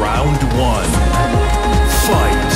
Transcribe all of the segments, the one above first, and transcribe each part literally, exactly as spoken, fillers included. Round one. Fight.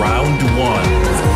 Round one.